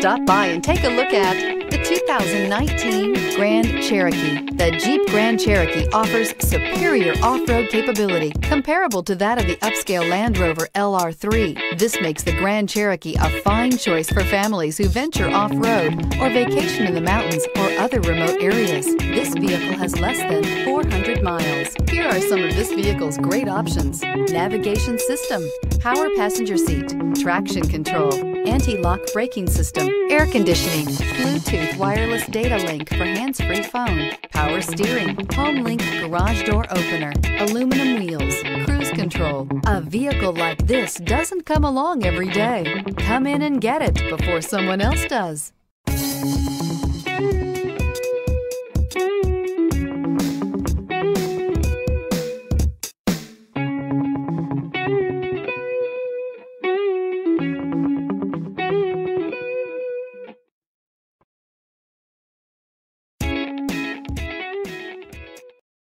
Stop by and take a look at the 2019 Grand Cherokee. The Jeep Grand Cherokee offers superior off-road capability comparable to that of the upscale Land Rover LR3. This makes the Grand Cherokee a fine choice for families who venture off-road or vacation in the mountains or other remote areas. This vehicle has less than 400 miles. Here are some of this vehicle's great options: navigation system, power passenger seat, traction control, anti-lock braking system, air conditioning, Bluetooth wireless data link for hands-free phone, power steering, HomeLink garage door opener, aluminum wheels, cruise control. A vehicle like this doesn't come along every day. Come in and get it before someone else does.